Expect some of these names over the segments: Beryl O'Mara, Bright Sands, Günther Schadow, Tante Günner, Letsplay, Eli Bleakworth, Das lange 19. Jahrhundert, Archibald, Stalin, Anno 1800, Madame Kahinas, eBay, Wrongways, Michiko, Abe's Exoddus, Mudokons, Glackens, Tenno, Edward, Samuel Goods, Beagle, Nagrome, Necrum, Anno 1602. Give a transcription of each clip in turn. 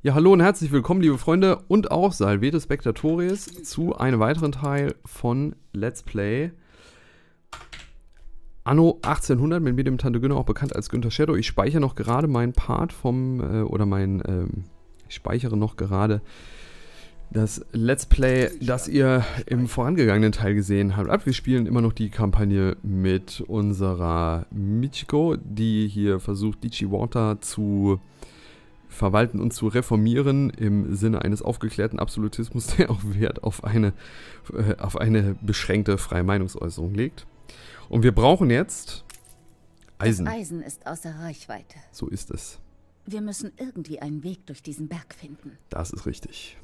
Ja, hallo und herzlich willkommen, liebe Freunde, und auch Salvete Spectatoris zu einem weiteren Teil von Let's Play Anno 1800, mit dem Tante Günner, auch bekannt als Günther Schadow. Ich speichere noch gerade meinen Part vom, ich speichere noch gerade das Let's Play, das ihr im vorangegangenen Teil gesehen habt. Wir spielen immer noch die Kampagne mit unserer Michiko, die hier versucht, Dichi Water zu verwalten und zu reformieren im Sinne eines aufgeklärten Absolutismus, der auch Wert auf eine beschränkte freie Meinungsäußerung legt. Und wir brauchen jetzt Eisen. Das Eisen ist außer Reichweite. So ist es. Wir müssen irgendwie einen Weg durch diesen Berg finden. Das ist richtig.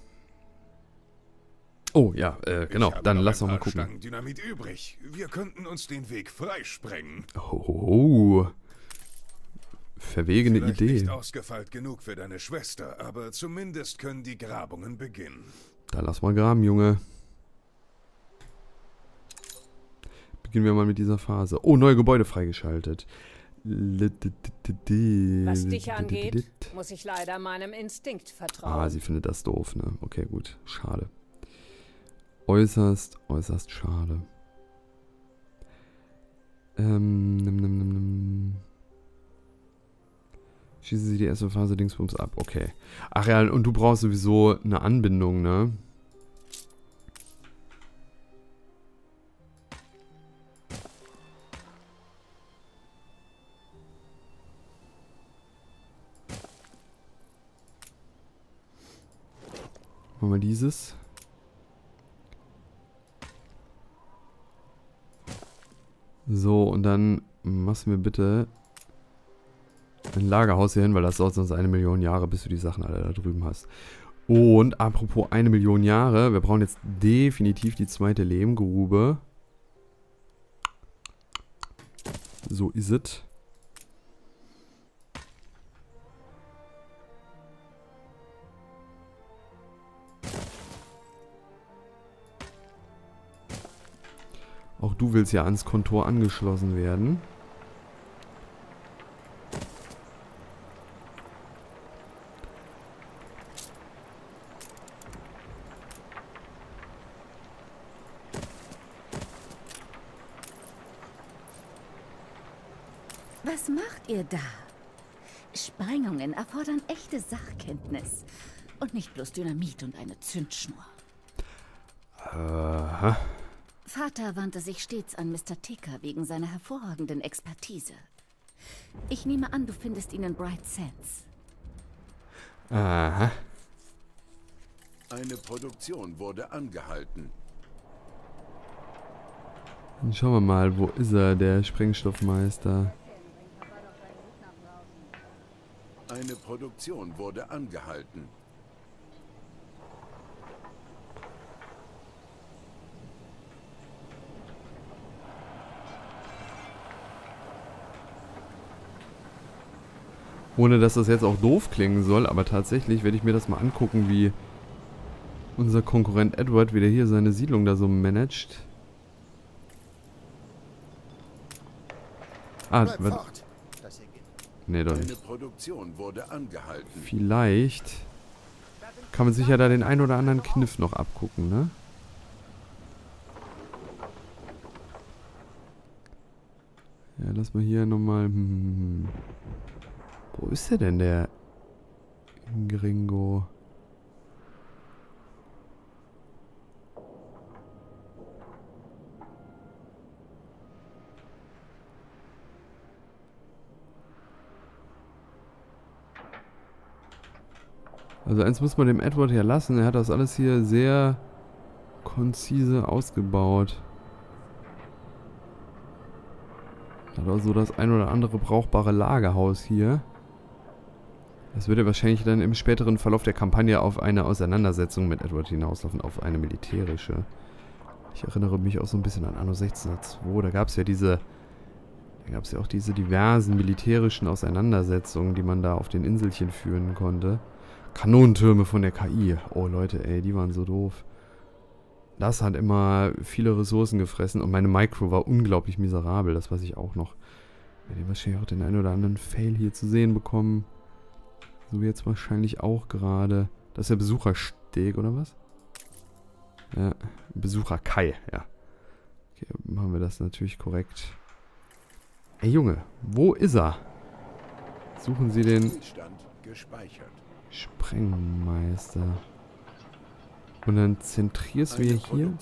Oh ja, genau. Dann lass doch mal gucken. Ich habe noch ein paar Stangen Dynamit übrig. Wir könnten uns den Weg freisprengen. Oh. Verwegene Idee. Nicht ausgefeilt genug für deine Schwester, aber zumindest können die Grabungen beginnen. Da lass mal graben, Junge. Beginnen wir mal mit dieser Phase. Oh, neue Gebäude freigeschaltet. Was dich angeht, muss ich leider meinem Instinkt vertrauen. Ah, sie findet das doof, ne? Okay, gut. Schade. Äußerst, äußerst schade. Schießen sie die erste Phase Dingsbums ab. Okay. Ach ja, und du brauchst sowieso eine Anbindung, ne? Machen wir dieses. So, und dann machst du mir bitte ein Lagerhaus hier hin, weil das dauert sonst 1 Million Jahre, bis du die Sachen alle da drüben hast. Und apropos 1 Million Jahre, wir brauchen jetzt definitiv die zweite Lehmgrube. So ist es. Auch du willst ja ans Kontor angeschlossen werden. Was macht ihr da? Sprengungen erfordern echte Sachkenntnis und nicht bloß Dynamit und eine Zündschnur. Aha. Vater wandte sich stets an Mr. Ticker wegen seiner hervorragenden Expertise. Ich nehme an, du findest ihn in Bright Sands. Aha. Eine Produktion wurde angehalten. Dann schauen wir mal, wo ist er, der Sprengstoffmeister? Eine Produktion wurde angehalten. Ohne dass das jetzt auch doof klingen soll, aber tatsächlich werde ich mir das mal angucken, wie unser Konkurrent Edward wieder hier seine Siedlung da so managt. Ah, was? Nee, doch nicht. Vielleicht kann man sich ja da den ein oder anderen Kniff noch abgucken, ne? Ja, lass mal hier nochmal. Wo ist der denn, der Gringo? Also eins muss man dem Edward hier lassen, er hat das alles hier sehr konzise ausgebaut. Hat auch so das ein oder andere brauchbare Lagerhaus hier. Das würde wahrscheinlich dann im späteren Verlauf der Kampagne auf eine Auseinandersetzung mit Edward hinauslaufen, auf eine militärische. Ich erinnere mich auch so ein bisschen an Anno 1602, da gab es ja auch diese diversen militärischen Auseinandersetzungen, die man da auf den Inselchen führen konnte. Kanonentürme von der KI. Oh Leute, ey, die waren so doof. Das hat immer viele Ressourcen gefressen und meine Micro war unglaublich miserabel, das weiß ich auch noch. Ich werde wahrscheinlich auch den einen oder anderen Fail hier zu sehen bekommen. So wie jetzt wahrscheinlich auch gerade. Das ist der Besuchersteg, oder was? Ja, Besucherkai, ja. Okay, machen wir das natürlich korrekt. Ey Junge, wo ist er? Suchen Sie den Sprengmeister. Und dann zentrierst du hier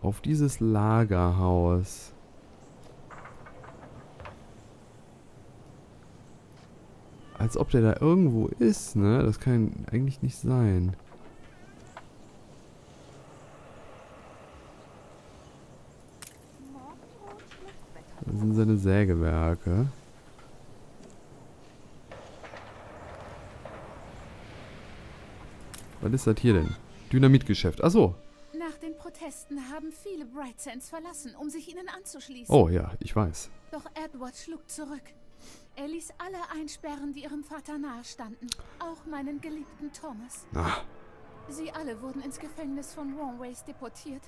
auf dieses Lagerhaus. Als ob der da irgendwo ist, ne? Das kann eigentlich nicht sein. Das sind seine Sägewerke. Was ist das hier denn? Dynamitgeschäft. Achso. Nach den Protesten haben viele Bright Sands verlassen, um sich ihnen anzuschließen. Oh ja, ich weiß. Doch Edward schlug zurück. Er ließ alle einsperren, die ihrem Vater nahe standen. Auch meinen geliebten Thomas. Ach. Sie alle wurden ins Gefängnis von Wrongways deportiert.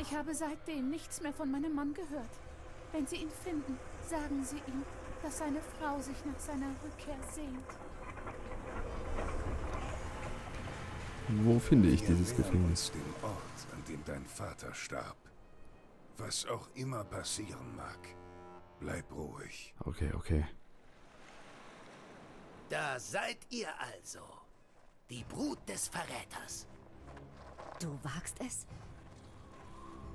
Ich habe seitdem nichts mehr von meinem Mann gehört. Wenn Sie ihn finden, sagen Sie ihm, dass seine Frau sich nach seiner Rückkehr sehnt. Wo finde ich dieses Gefängnis? Dem Ort, an dem dein Vater starb. Was auch immer passieren mag, bleib ruhig. Okay, okay. Da seid ihr also. Die Brut des Verräters. Du wagst es?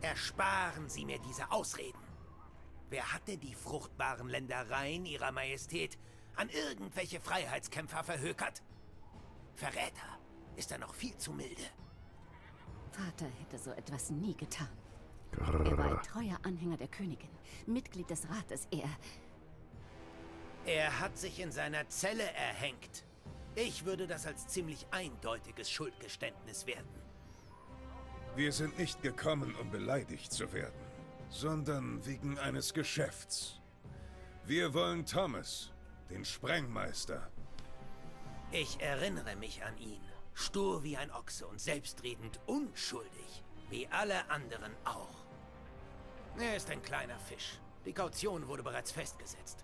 Ersparen Sie mir diese Ausreden. Wer hatte die fruchtbaren Ländereien ihrer Majestät an irgendwelche Freiheitskämpfer verhökert? Verräter. Ist er noch viel zu milde. Vater hätte so etwas nie getan. Er war ein treuer Anhänger der Königin, Mitglied des Rates, Er hat sich in seiner Zelle erhängt. Ich würde das als ziemlich eindeutiges Schuldgeständnis werten. Wir sind nicht gekommen, um beleidigt zu werden, sondern wegen eines Geschäfts. Wir wollen Thomas, den Sprengmeister. Ich erinnere mich an ihn. Stur wie ein Ochse und selbstredend unschuldig, wie alle anderen auch. Er ist ein kleiner Fisch. Die Kaution wurde bereits festgesetzt.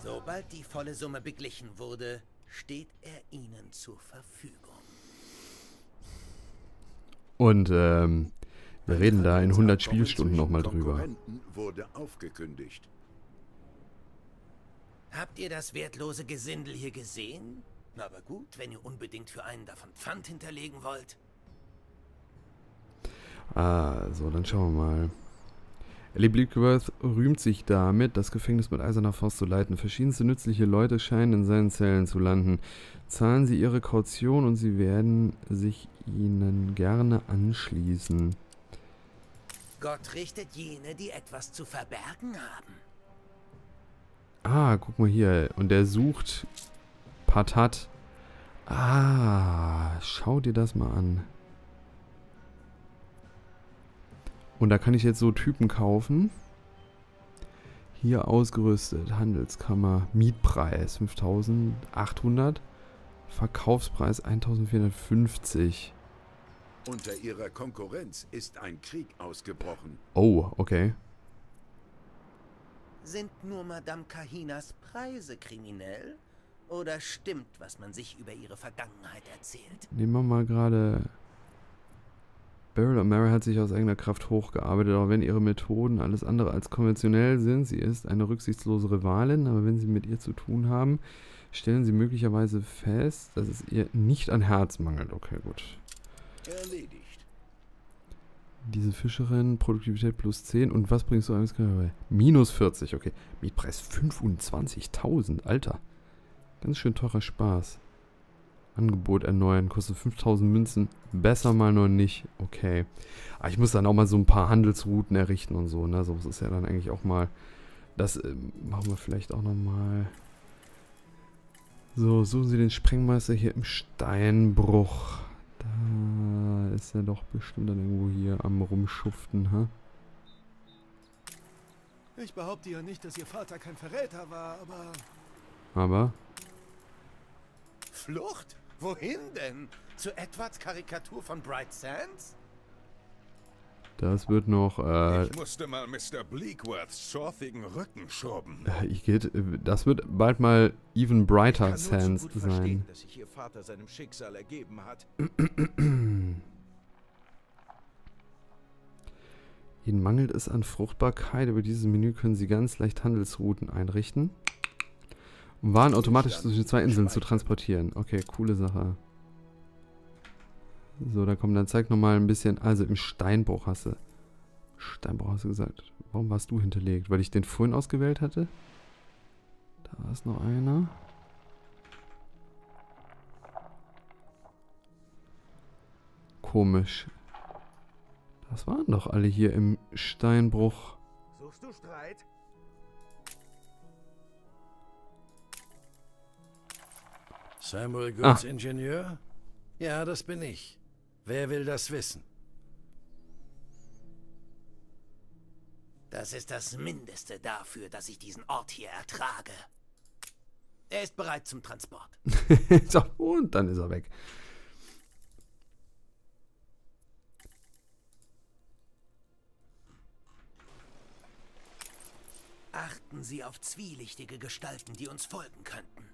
Sobald die volle Summe beglichen wurde, steht er Ihnen zur Verfügung. Und wir reden da in 100 Spielstunden nochmal drüber. Wurde aufgekündigt. Habt ihr das wertlose Gesindel hier gesehen? Aber gut, wenn ihr unbedingt für einen davon Pfand hinterlegen wollt. Also, dann schauen wir mal. Eli Bleakworth rühmt sich damit, das Gefängnis mit eiserner Faust zu leiten. Verschiedenste nützliche Leute scheinen in seinen Zellen zu landen. Zahlen sie ihre Kaution und sie werden sich ihnen gerne anschließen. Gott richtet jene, die etwas zu verbergen haben. Ah, guck mal hier. Und der sucht... Patat. Ah, schau dir das mal an. Und da kann ich jetzt so Typen kaufen. Hier ausgerüstet. Handelskammer. Mietpreis 5800. Verkaufspreis 1450. Unter ihrer Konkurrenz ist ein Krieg ausgebrochen. Oh, okay. Sind nur Madame Kahinas Preise kriminell? Oder stimmt, was man sich über ihre Vergangenheit erzählt? Nehmen wir mal gerade... Beryl O'Mara hat sich aus eigener Kraft hochgearbeitet, auch wenn ihre Methoden alles andere als konventionell sind. Sie ist eine rücksichtslose Rivalin, aber wenn Sie mit ihr zu tun haben, stellen Sie möglicherweise fest, dass es ihr nicht an Herz mangelt. Okay, gut. Erledigt. Diese Fischerin, Produktivität plus 10. Und was bringst du eigentlich? Minus 40, okay. Mietpreis 25.000, Alter. Ganz schön teurer Spaß. Angebot erneuern, kostet 5000 Münzen. Besser mal noch nicht. Okay. Aber ich muss dann auch mal so ein paar Handelsrouten errichten und so. Ne? So ist ja dann eigentlich auch mal... Das machen wir vielleicht auch nochmal. So, suchen Sie den Sprengmeister hier im Steinbruch. Da ist er doch bestimmt dann irgendwo hier am Rumschuften, ha? Ich behaupte ja nicht, dass Ihr Vater kein Verräter war, aber... Aber... Flucht? Wohin denn? Zu Edwards Karikatur von Bright Sands? Das wird noch. Ich musste mal Mr. Bleakworths schorfigen Rücken schrubben. Das wird bald mal Even Brighter Sands sein. Ich kann nur zu gut verstehen, dass sich ihr Vater seinem Schicksal ergeben hat. Ihnen mangelt es an Fruchtbarkeit. Über dieses Menü können Sie ganz leicht Handelsrouten einrichten, um Waren automatisch zwischen zwei Inseln zu transportieren. Okay, coole Sache. So, da kommt, dann zeig nochmal ein bisschen. Also im Steinbruch hast du. Steinbruch hast du gesagt. Warum warst du hinterlegt? Weil ich den vorhin ausgewählt hatte? Da ist noch einer. Komisch. Das waren doch alle hier im Steinbruch. Suchst du Streit? Samuel Goods Ingenieur? Ja, das bin ich. Wer will das wissen? Das ist das Mindeste dafür, dass ich diesen Ort hier ertrage. Er ist bereit zum Transport. So, und dann ist er weg. Achten Sie auf zwielichtige Gestalten, die uns folgen könnten.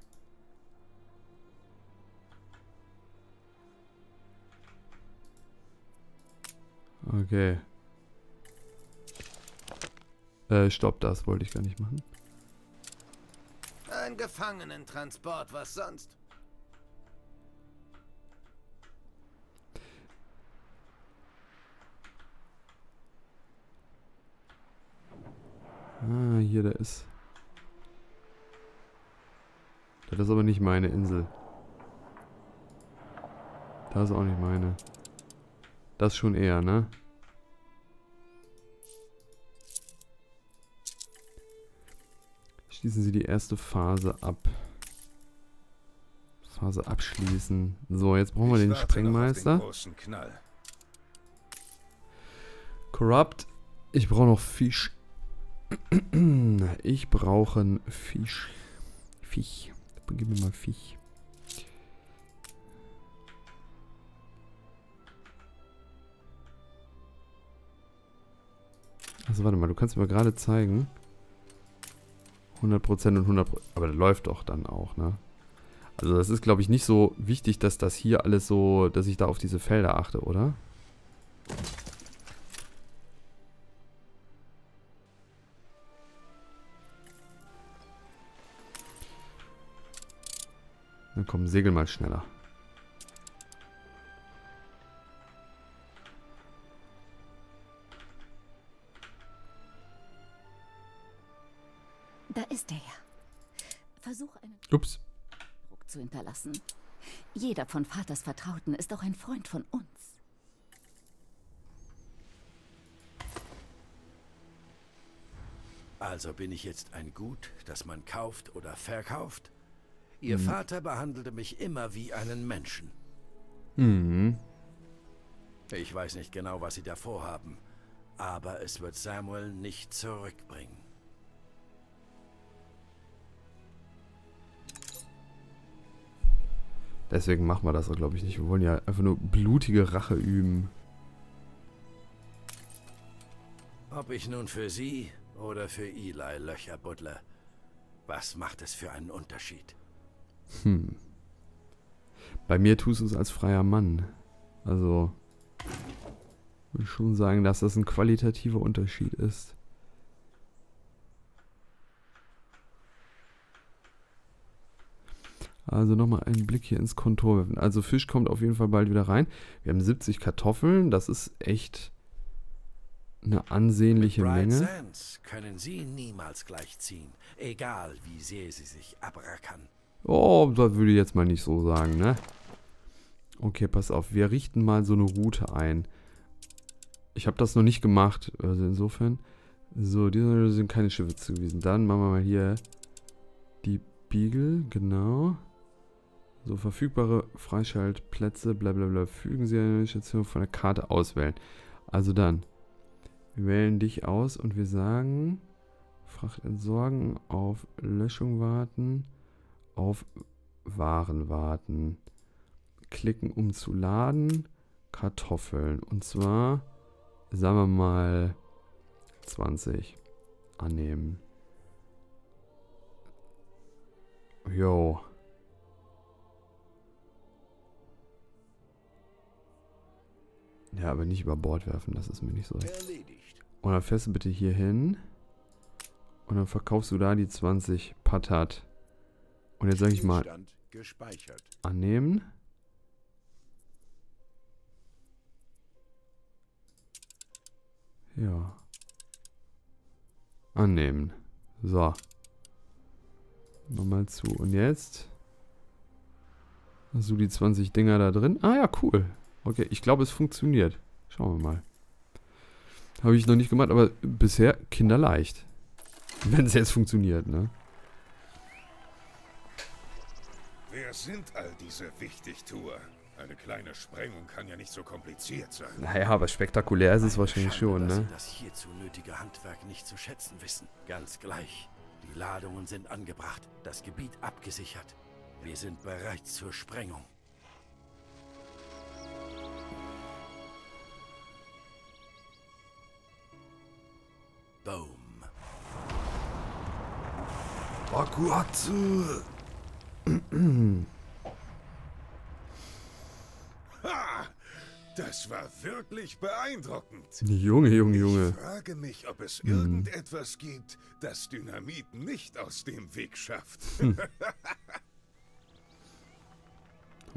Okay. Stopp, das wollte ich gar nicht machen. Ein Gefangenentransport, was sonst? Ah, hier, da ist. Das ist aber nicht meine Insel. Das ist auch nicht meine. Das schon eher, ne? Schließen Sie die erste Phase ab. Phase abschließen. So, jetzt brauchen wir den Sprengmeister. Corrupt. Ich brauche noch Fisch. Ich brauche einen Fisch. Fisch. Gib mir mal Fisch. Also warte mal, du kannst mir gerade zeigen. 100% und 100%. Aber das läuft doch dann auch, ne? Also das ist, glaube ich, nicht so wichtig, dass das hier alles so, dass ich da auf diese Felder achte, oder? Na komm, segel mal schneller. Da ist er ja. Versuch einen Druck zu hinterlassen. Jeder von Vaters Vertrauten ist auch ein Freund von uns. Also bin ich jetzt ein Gut, das man kauft oder verkauft? Ihr Vater behandelte mich immer wie einen Menschen. Mhm. Ich weiß nicht genau, was Sie davor haben, aber es wird Samuel nicht zurückbringen. Deswegen machen wir das auch, glaube ich, nicht. Wir wollen ja einfach nur blutige Rache üben. Ob ich nun für Sie oder für Eli Löcher buddle, was macht es für einen Unterschied? Hm. Bei mir tust du es als freier Mann. Also, ich will schon sagen, dass das ein qualitativer Unterschied ist. Also nochmal einen Blick hier ins Kontor werfen. Also Fisch kommt auf jeden Fall bald wieder rein. Wir haben 70 Kartoffeln. Das ist echt eine ansehnliche Menge. Bright Sands können Sie niemals gleichziehen, egal wie sehr Sie sich abrackern. Oh, das würde ich jetzt mal nicht so sagen, ne? Okay, pass auf. Wir richten mal so eine Route ein. Ich habe das noch nicht gemacht. Also insofern. So, diese sind keine Schiffe zugewiesen. Dann machen wir mal hier die Beagle. Genau. So, verfügbare Freischaltplätze, blablabla. Fügen Sie eine Station von der Karte auswählen. Also dann, wir wählen dich aus und wir sagen, Fracht entsorgen, auf Löschung warten, auf Waren warten. Klicken, um zu laden, Kartoffeln. Und zwar sagen wir mal 20 annehmen. Jo. Ja, aber nicht über Bord werfen, das ist mir nicht so recht. Und dann fährst du bitte hier hin. Und dann verkaufst du da die 20 Patat. Und jetzt sage ich mal, annehmen. Ja. Annehmen. So. Nochmal zu. Und jetzt hast du die 20 Dinger da drin. Ah ja, cool. Okay, ich glaube, es funktioniert. Schauen wir mal. Habe ich noch nicht gemacht, aber bisher kinderleicht. Wenn es jetzt funktioniert, ne? Wer sind all diese Wichtigtuer? Eine kleine Sprengung kann ja nicht so kompliziert sein. Naja, aber spektakulär ist es wahrscheinlich schon, ne? Das hierzu nötige Handwerk nicht zu schätzen wissen. Ganz gleich. Die Ladungen sind angebracht, das Gebiet abgesichert. Wir sind bereit zur Sprengung. Boom. Bakuatsu. Ha! Das war wirklich beeindruckend. Junge, Junge, Junge. Ich frage mich, ob es irgendetwas gibt, das Dynamit nicht aus dem Weg schafft.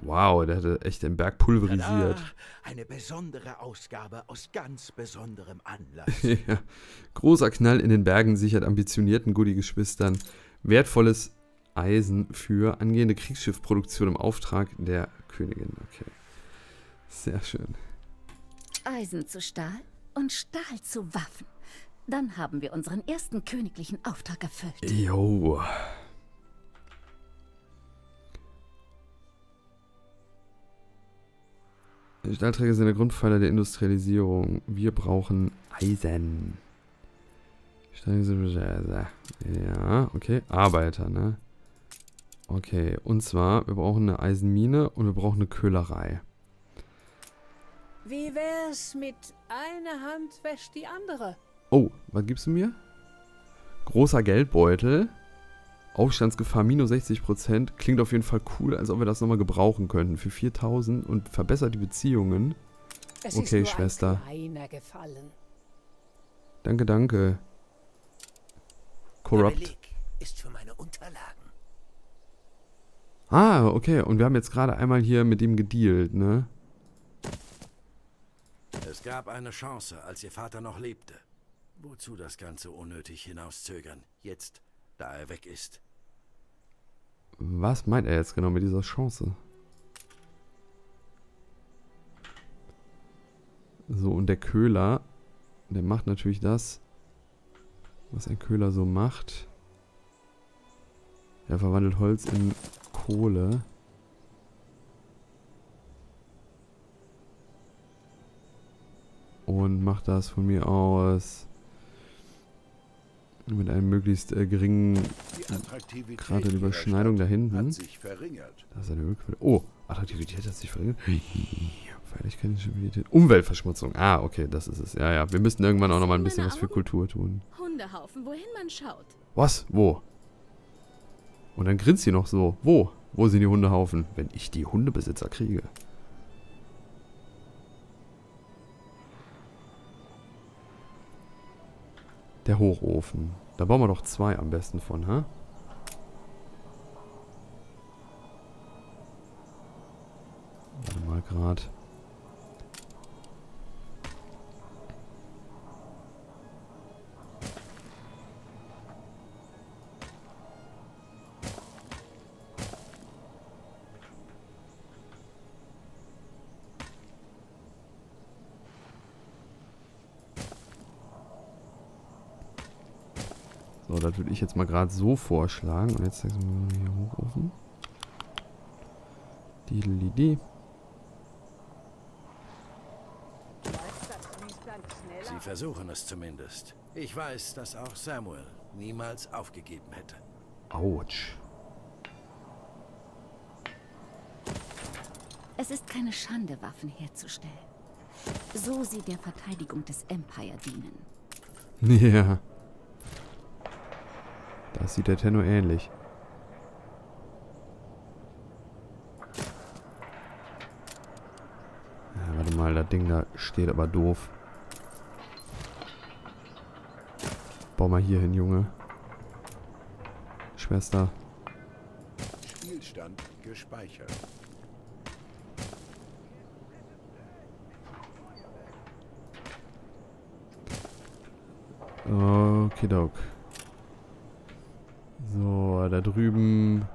Wow, der hatte echt den Berg pulverisiert. Tada! Eine besondere Ausgabe aus ganz besonderem Anlass. Ja. Großer Knall in den Bergen sichert ambitionierten Goody-Geschwistern wertvolles Eisen für angehende Kriegsschiffproduktion im Auftrag der Königin. Okay. Sehr schön. Eisen zu Stahl und Stahl zu Waffen. Dann haben wir unseren ersten königlichen Auftrag erfüllt. Jo. Stahlträger sind der Grundpfeiler der Industrialisierung. Wir brauchen Eisen. Ja, okay. Arbeiter, ne? Okay, und zwar, wir brauchen eine Eisenmine und wir brauchen eine Köhlerei. Wie wär's mit einer Hand wäscht die andere? Oh, was gibst du mir? Großer Geldbeutel. Aufstandsgefahr minus 60%. Klingt auf jeden Fall cool, als ob wir das nochmal gebrauchen könnten. Für 4.000 und verbessert die Beziehungen. Es okay, ist nur Schwester. Ein kleiner gefallen. Danke, danke. Corrupt. Der Beleg ist für meine Unterlagen. Ah, okay. Und wir haben jetzt gerade einmal hier mit ihm gedealt, ne? Es gab eine Chance, als ihr Vater noch lebte. Wozu das Ganze unnötig hinauszögern? Jetzt, da er weg ist. Was meint er jetzt genau mit dieser Chance? So, und der Köhler, der macht natürlich das, was ein Köhler so macht. Er verwandelt Holz in Kohle. Und macht das von mir aus mit einem möglichst geringen Grad der Überschneidung da hinten. Da ist eine Ölquelle. Oh, Attraktivität hat sich verringert. Umweltverschmutzung. Ah, okay, das ist es. Ja, ja. Wir müssen irgendwann auch nochmal ein bisschen was für Kultur tun. Hundehaufen, wohin man schaut. Was? Wo? Und dann grinst sie noch so. Wo? Wo sind die Hundehaufen? Wenn ich die Hundebesitzer kriege. Der Hochofen. Da bauen wir doch zwei am besten von, hä? Warte mal gerade. Das würde ich jetzt mal gerade so vorschlagen. Und jetzt zeigst du mir hier hochrufen. Die. Sie versuchen es zumindest. Ich weiß, dass auch Samuel niemals aufgegeben hätte. Autsch. Es ist keine Schande, Waffen herzustellen. So sie der Verteidigung des Empire dienen. Ja. Das sieht der Tenno ähnlich. Ja, warte mal, das Ding da steht aber doof. Bau mal hier hin, Junge. Schwester. Spielstand gespeichert. Okidok. So, da drüben.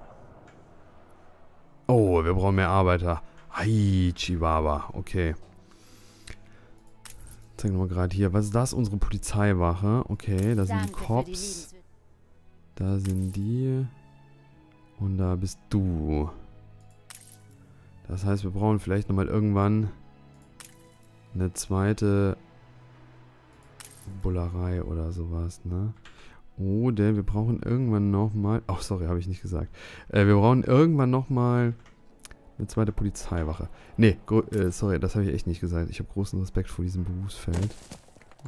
Oh, wir brauchen mehr Arbeiter. Hi, Chihuahua. Okay. Zeigen wir mal gerade hier. Was ist das? Unsere Polizeiwache. Okay, da sind die Cops. Da sind die. Und da bist du. Das heißt, wir brauchen vielleicht nochmal irgendwann eine zweite Bullerei oder sowas, ne? Oder wir brauchen irgendwann nochmal... Ach, sorry, habe ich nicht gesagt. Wir brauchen irgendwann nochmal eine zweite Polizeiwache. Ne, sorry, das habe ich echt nicht gesagt. Ich habe großen Respekt vor diesem Berufsfeld.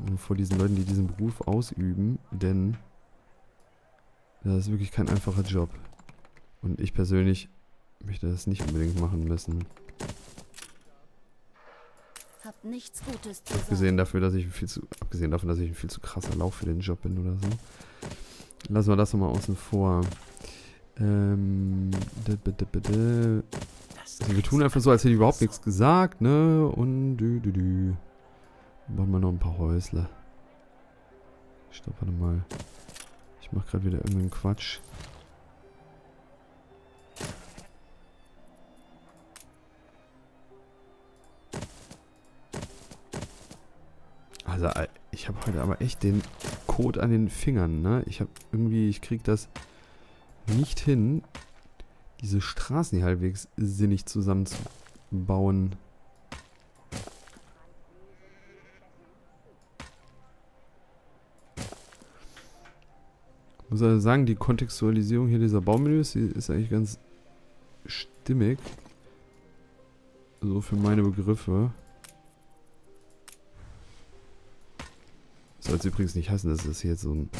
Und vor diesen Leuten, die diesen Beruf ausüben. Denn das ist wirklich kein einfacher Job. Und ich persönlich möchte das nicht unbedingt machen müssen. Abgesehen davon, dass ich ein viel zu krasser Lauf für den Job bin oder so. Lassen wir das nochmal außen vor. Also wir tun einfach so, als hätte ich überhaupt nichts gesagt, ne? Und machen wir noch ein paar Häusle. Stopp, warte mal. Ich mach gerade wieder irgendeinen Quatsch. Also, ich habe heute aber echt den Kot an den Fingern, ne? Ich habe irgendwie, ich kriege das nicht hin, diese Straßen hier halbwegs sinnig zusammenzubauen. Ich muss also sagen, die Kontextualisierung hier dieser Baumenüs, die ist eigentlich ganz stimmig. So für meine Begriffe. Soll es übrigens nicht heißen, dass das hier jetzt so ein...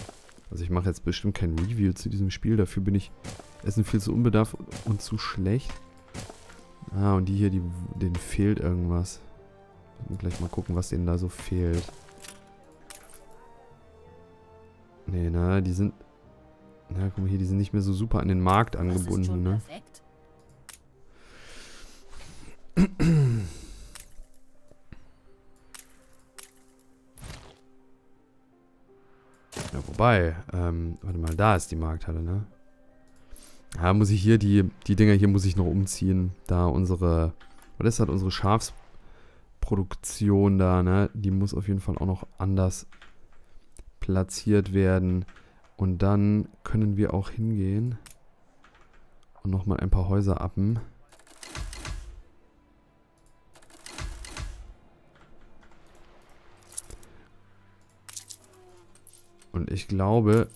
Also ich mache jetzt bestimmt kein Review zu diesem Spiel. Dafür bin ich... Essen viel zu unbedarft und zu schlecht. Ah, und die hier, denen fehlt irgendwas. Müssen gleich mal gucken, was denen da so fehlt. Nee, na, die sind... Na, guck mal hier, die sind nicht mehr so super an den Markt angebunden, ne? Wobei, warte mal, da ist die Markthalle, ne? Ja, muss ich hier die Dinger hier muss ich noch umziehen, da unsere, was ist das, unsere Schafsproduktion da, ne? Die muss auf jeden Fall auch noch anders platziert werden. Und dann können wir auch hingehen und nochmal ein paar Häuser appen. Und ich glaube,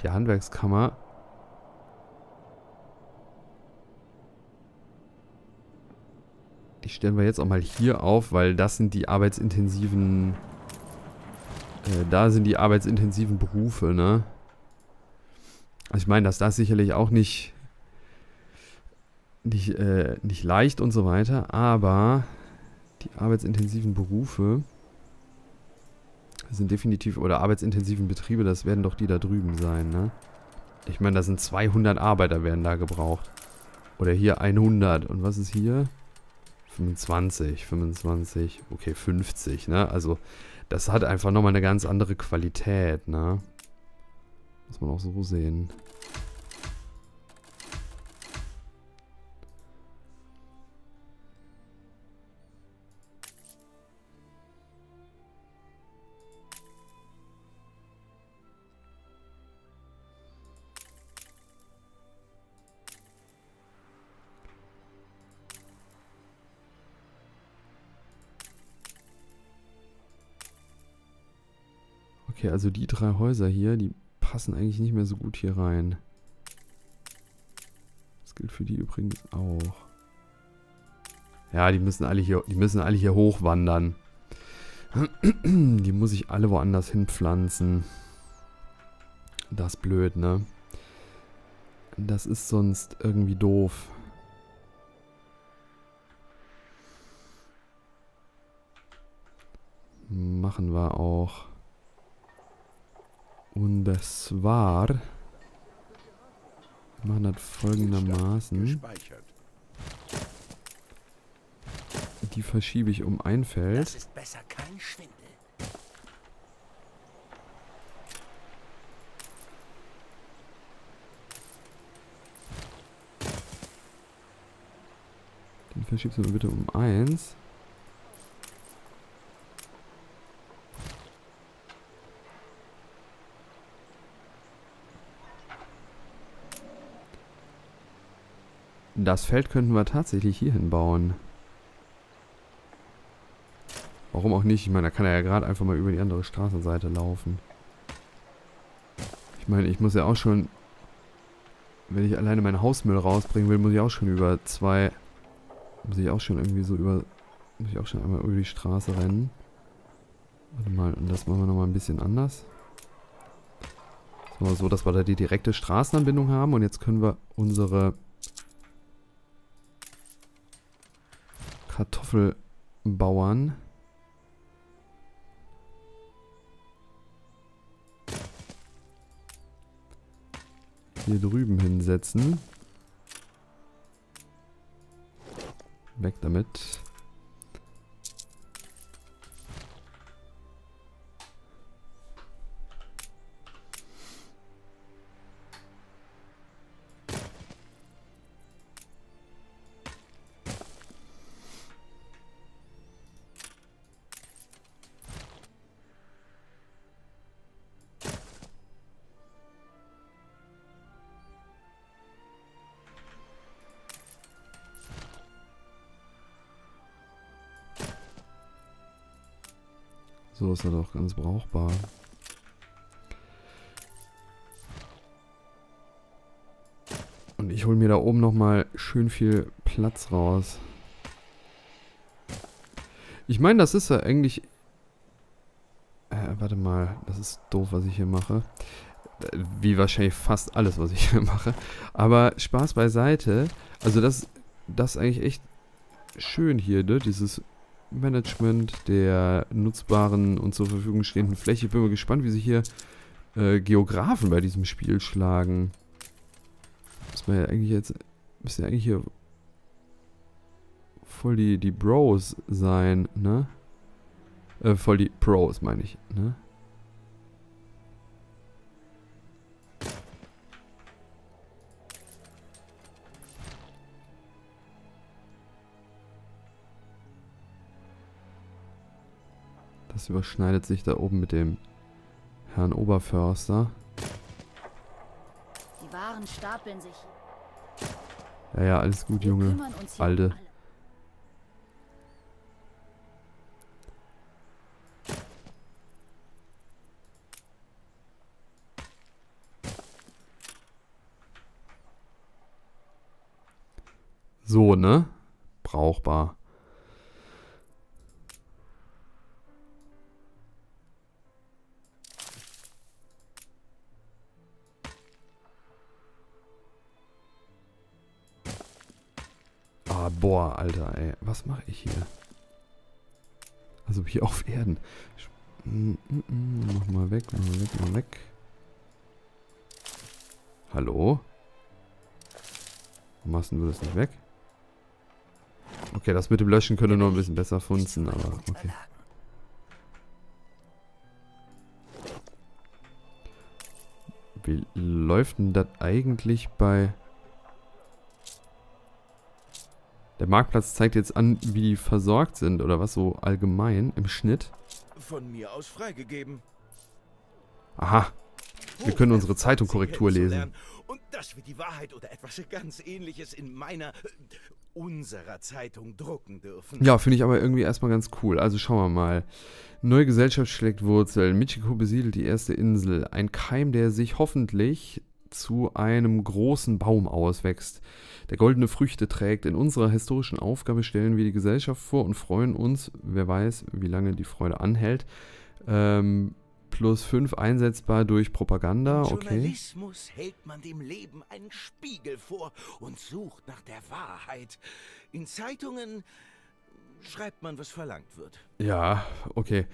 die Handwerkskammer... Die stellen wir jetzt auch mal hier auf, weil das sind die arbeitsintensiven... da sind die arbeitsintensiven Berufe, ne? Also ich meine, dass das sicherlich auch nicht leicht und so weiter, aber die arbeitsintensiven Berufe... sind definitiv, oder arbeitsintensiven Betriebe, das werden doch die da drüben sein, ne? Ich meine, da sind 200 Arbeiter werden da gebraucht. Oder hier 100. Und was ist hier? 25, okay, 50, ne? Also, das hat einfach nochmal eine ganz andere Qualität, ne? Muss man auch so sehen. Okay, also die drei Häuser hier, die passen eigentlich nicht mehr so gut hier rein. Das gilt für die übrigens auch. Ja, die müssen alle hier hochwandern. Die muss ich alle woanders hinpflanzen. Das ist blöd, ne? Das ist sonst irgendwie doof. Machen wir auch. Und das war... Wir machen das folgendermaßen. Die verschiebe ich um ein Feld. Das ist besser kein Schwindel. Den verschiebst du bitte um 1. Das Feld könnten wir tatsächlich hier hinbauen. Warum auch nicht? Ich meine, da kann er ja gerade einfach mal über die andere Straßenseite laufen. Ich meine, ich muss ja auch schon... Wenn ich alleine meinen Hausmüll rausbringen will, muss ich auch schon über zwei... Muss ich auch schon irgendwie so über... Muss ich auch schon einmal über die Straße rennen. Warte mal, und das machen wir nochmal ein bisschen anders. So, dass wir da die direkte Straßenanbindung haben. Und jetzt können wir unsere... Kartoffelbauern. Hier drüben hinsetzen. Weg damit. So ist er doch ganz brauchbar. Und ich hole mir da oben nochmal schön viel Platz raus. Ich meine, das ist ja eigentlich... warte mal, das ist doof, was ich hier mache. Wie wahrscheinlich fast alles, was ich hier mache. Aber Spaß beiseite. Also das ist eigentlich echt schön hier, ne? Dieses... Management der nutzbaren und zur Verfügung stehenden Fläche. Ich bin mal gespannt, wie sich hier Geografen bei diesem Spiel schlagen. Müssen ja eigentlich hier voll die Bros sein, ne? Voll die Pros, meine ich, ne? Das überschneidet sich da oben mit dem Herrn Oberförster. Die Waren stapeln sich. Ja, alles gut, Junge. Alde. So, ne? Brauchbar. Boah, Alter, ey. Was mache ich hier? Also hier auf Erden. Mach mal weg, mach mal weg. Hallo? Warum machst du das nicht weg? Okay, das mit dem Löschen könnte noch ein bisschen besser funzen, aber okay. Wie läuft denn das eigentlich bei... Der Marktplatz zeigt jetzt an, wie die versorgt sind, oder was so allgemein im Schnitt. Von mir aus freigegeben. Aha. Wir können unsere Zeitung Korrektur lesen. Und dass wir die Wahrheit oder etwas ganz Ähnliches in unserer Zeitung drucken dürfen. Ja, finde ich aber irgendwie erstmal ganz cool. Also schauen wir mal. Neue Gesellschaft schlägt Wurzeln. Michiko besiedelt die erste Insel. Ein Keim, der sich hoffentlich zu einem großen Baum auswächst, der goldene Früchte trägt. In unserer historischen Aufgabe stellen wir die Gesellschaft vor und freuen uns, wer weiß, wie lange die Freude anhält. +5 einsetzbar durch Propaganda, okay. Im Journalismus hält man dem Leben einen Spiegel vor und sucht nach der Wahrheit. In Zeitungen schreibt man, was verlangt wird. Ja, okay.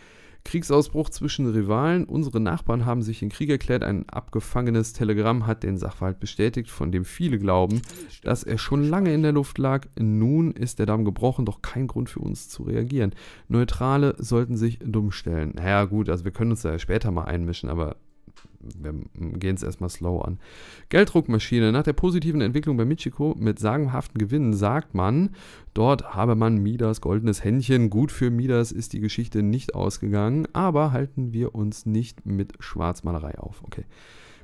Kriegsausbruch zwischen Rivalen. Unsere Nachbarn haben sich in Krieg erklärt. Ein abgefangenes Telegramm hat den Sachverhalt bestätigt, von dem viele glauben, dass er schon lange in der Luft lag. Nun ist der Damm gebrochen, doch kein Grund für uns zu reagieren. Neutrale sollten sich dumm stellen. Naja gut, also wir können uns da später mal einmischen, aber wir gehen es erstmal slow an. Gelddruckmaschine. Nach der positiven Entwicklung bei Michiko mit sagenhaften Gewinnen sagt man, dort habe man Midas goldenes Händchen. Gut für Midas ist die Geschichte nicht ausgegangen, aber halten wir uns nicht mit Schwarzmalerei auf. Okay.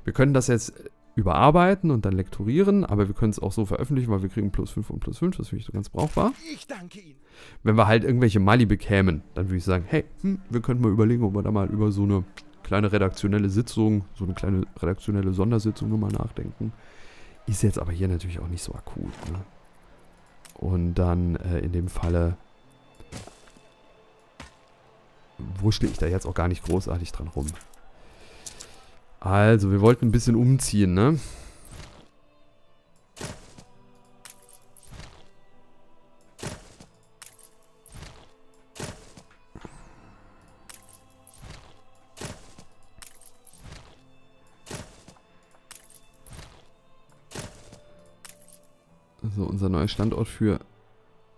Wir können das jetzt überarbeiten und dann lektorieren, aber wir können es auch so veröffentlichen, weil wir kriegen +5 und +5, das finde ich so ganz brauchbar. Ich danke Ihnen. Wenn wir halt irgendwelche Mali bekämen, dann würde ich sagen, hey, wir könnten mal überlegen, ob wir da mal über so eine kleine redaktionelle Sitzung, so eine kleine redaktionelle Sondersitzung nochmal nachdenken. Ist jetzt aber hier natürlich auch nicht so akut. Ne? Und dann in dem Falle wurschtle ich da jetzt auch gar nicht großartig dran rum. Also, wir wollten ein bisschen umziehen, ne? So, unser neuer Standort für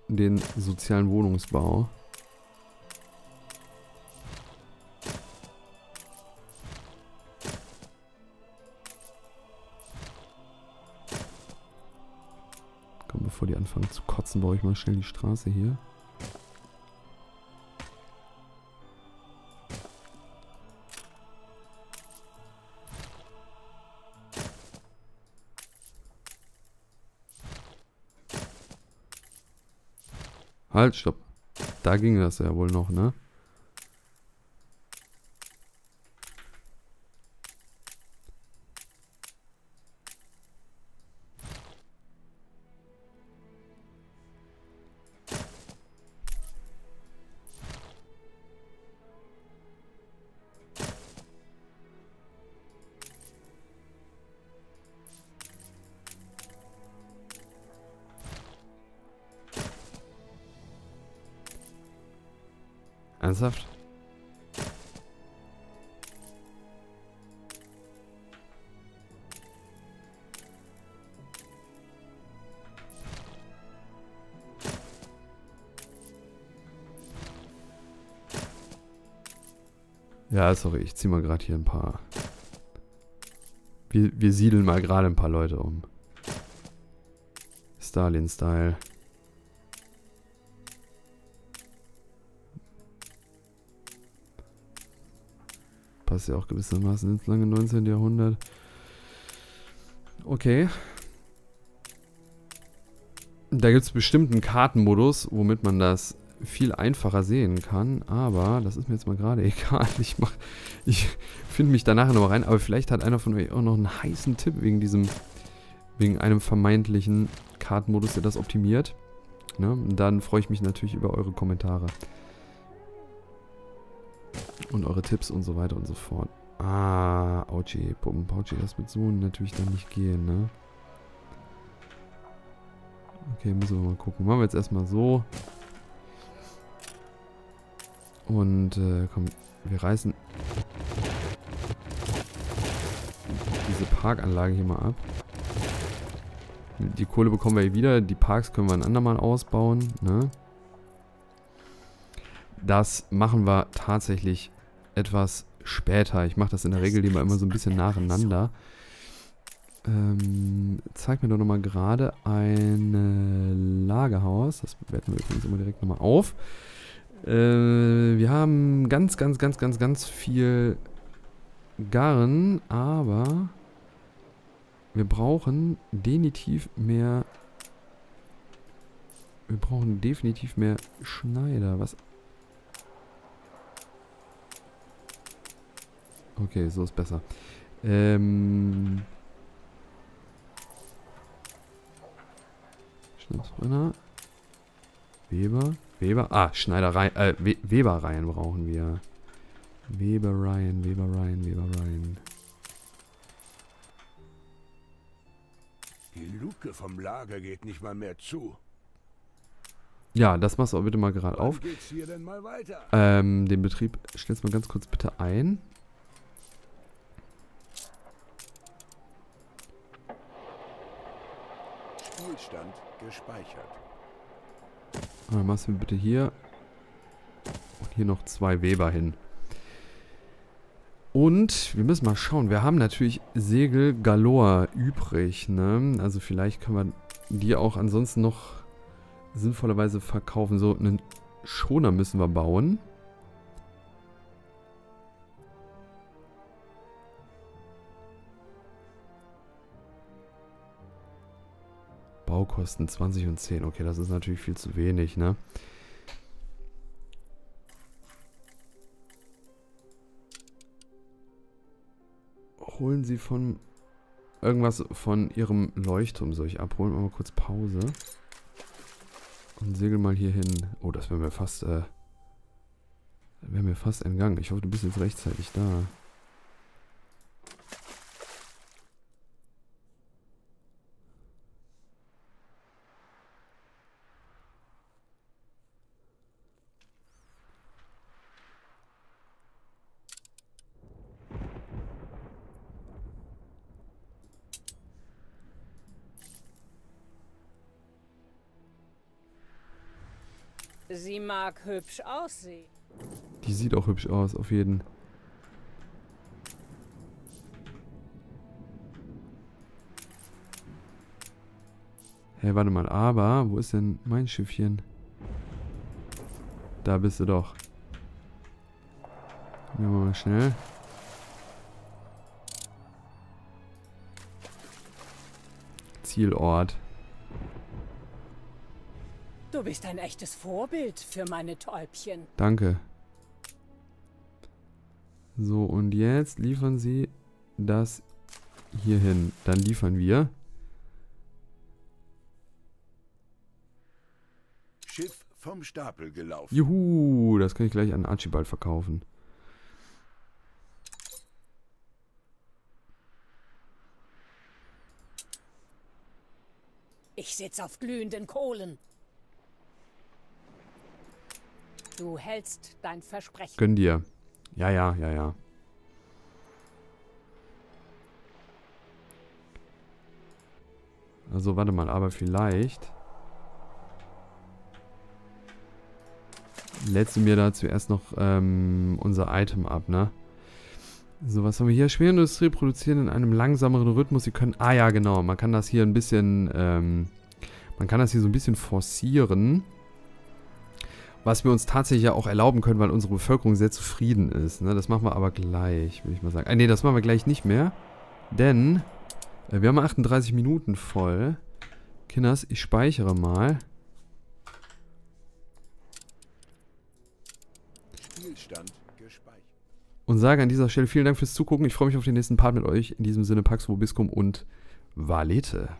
den sozialen Wohnungsbau. Komm, bevor die anfangen zu kotzen, baue ich mal schnell die Straße hier. Halt, stopp. Da ging das ja wohl noch, ne? Ernsthaft? Ja, sorry, ich zieh mal gerade hier ein paar... Wir siedeln mal gerade ein paar Leute um. Stalin-Style. Passt ja auch gewissermaßen ins lange 19. Jahrhundert. Okay. Da gibt es bestimmt einen Kartenmodus, womit man das viel einfacher sehen kann. Aber das ist mir jetzt mal gerade egal. Ich finde mich danach nochmal rein. Aber vielleicht hat einer von euch auch noch einen heißen Tipp wegen einem vermeintlichen Kartenmodus, der das optimiert. Ne? Und dann freue ich mich natürlich über eure Kommentare. Und eure Tipps und so weiter und so fort. Ah, Autschi, Pumpenpautschi, das wird so natürlich dann nicht gehen, ne? Okay, müssen wir mal gucken. Machen wir jetzt erstmal so. Und, komm, wir reißen diese Parkanlage hier mal ab. Die Kohle bekommen wir hier wieder. Die Parks können wir ein andermal ausbauen, ne? Das machen wir tatsächlich etwas später. Ich mache das in der Regel immer so ein bisschen nacheinander. Zeig mir doch nochmal gerade ein Lagerhaus. Das werten wir übrigens immer direkt nochmal auf. Wir haben ganz viel Garn, aber wir brauchen definitiv mehr... Schneider. Was... Okay, so ist besser. Kunstbrenner. Weber. Ah, Schneiderei. Webereien brauchen wir. Webereien. Die Luke vom Lager geht nicht mal mehr zu. Ja, das machst du auch bitte mal gerade auf. Geht's hier denn mal weiter? Den Betrieb stellst du mal ganz kurz bitte ein. Spulstand gespeichert. Und dann machst du bitte hier und hier noch 2 Weber hin. Und wir müssen mal schauen. Wir haben natürlich Segel galore übrig, ne? Also vielleicht können wir die auch ansonsten noch sinnvollerweise verkaufen. So, einen Schoner müssen wir bauen. Baukosten 20 und 10. Okay, das ist natürlich viel zu wenig, ne? Holen Sie von irgendwas von Ihrem Leuchtturm. Soll ich abholen? Machen wir kurz Pause. Und segel mal hier hin. Oh, das wäre mir fast entgangen. Ich hoffe, du bist jetzt rechtzeitig da. Sie mag hübsch aussehen. Die sieht auch hübsch aus, auf jeden Fall. Hey, warte mal, aber wo ist denn mein Schiffchen? Da bist du doch. Wir machen mal schnell. Zielort. Du bist ein echtes Vorbild für meine Täubchen. Danke. So, und jetzt liefern Sie das hier hin. Dann liefern wir. Schiff vom Stapel gelaufen. Juhu, das kann ich gleich an Archibald verkaufen. Ich sitze auf glühenden Kohlen. Du hältst dein Versprechen. Gönn dir. Ja. Also, warte mal, aber vielleicht lädst du mir da zuerst noch unser Item ab, ne? So, was haben wir hier? Schwerindustrie produzieren in einem langsameren Rhythmus. Sie können... Ah ja, genau. Man kann das hier ein bisschen... man kann das hier so ein bisschen forcieren. Was wir uns tatsächlich ja auch erlauben können, weil unsere Bevölkerung sehr zufrieden ist. Ne? Das machen wir aber gleich, würde ich mal sagen. Ne, das machen wir gleich nicht mehr. Denn wir haben 38 Minuten voll. Kinders, ich speichere mal. Spielstand gespeichert. Und sage an dieser Stelle vielen Dank fürs Zugucken. Ich freue mich auf den nächsten Part mit euch. In diesem Sinne Pax Vobiscum und Valete.